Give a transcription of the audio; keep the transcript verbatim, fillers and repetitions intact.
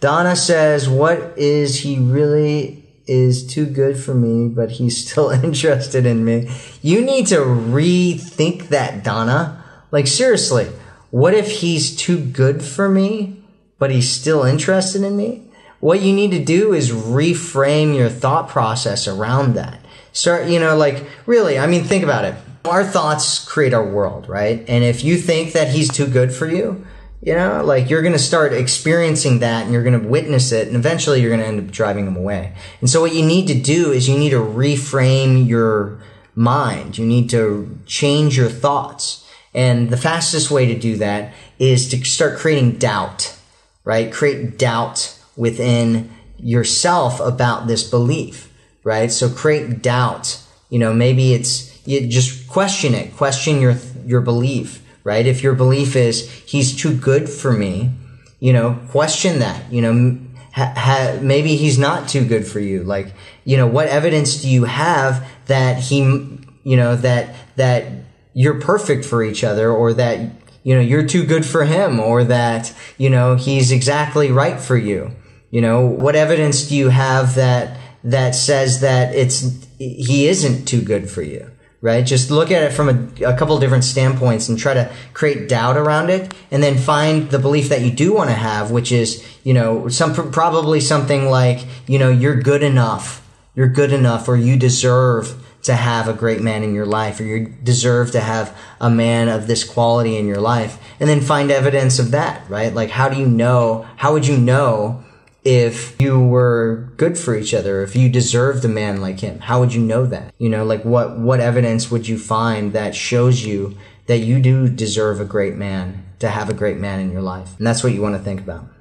Donna says, what is he really is too good for me, but he's still interested in me. You need to rethink that, Donna. Like, seriously, what if he's too good for me, but he's still interested in me? What you need to do is reframe your thought process around that. Start, you know, like, really, I mean, think about it. Our thoughts create our world, right? And if you think that he's too good for you, you know, like, you're going to start experiencing that and you're going to witness it, and eventually you're going to end up driving him away. And so what you need to do is you need to reframe your mind. You need to change your thoughts. And the fastest way to do that is to start creating doubt, right? Create doubt within yourself about this belief, right? So create doubt. You know, maybe it's, you just question it, question your, your belief, right? If your belief is he's too good for me, you know, question that, you know, ha, ha, maybe he's not too good for you. Like, you know, what evidence do you have that he, you know, that, that you're perfect for each other, or that, you know, you're too good for him, or that, you know, he's exactly right for you. You know, what evidence do you have that, that says that it's, he isn't too good for you? Right? Just look at it from a, a couple different standpoints and try to create doubt around it, and then find the belief that you do want to have, which is, you know, some, probably something like, you know, you're good enough, you're good enough, or you deserve to have a great man in your life, or you deserve to have a man of this quality in your life, and then find evidence of that, right? Like, how do you know, how would you know if you were good for each other, if you deserved a man like him? How would you know that? You know, like, what, what evidence would you find that shows you that you do deserve a great man, to have a great man in your life? And that's what you want to think about.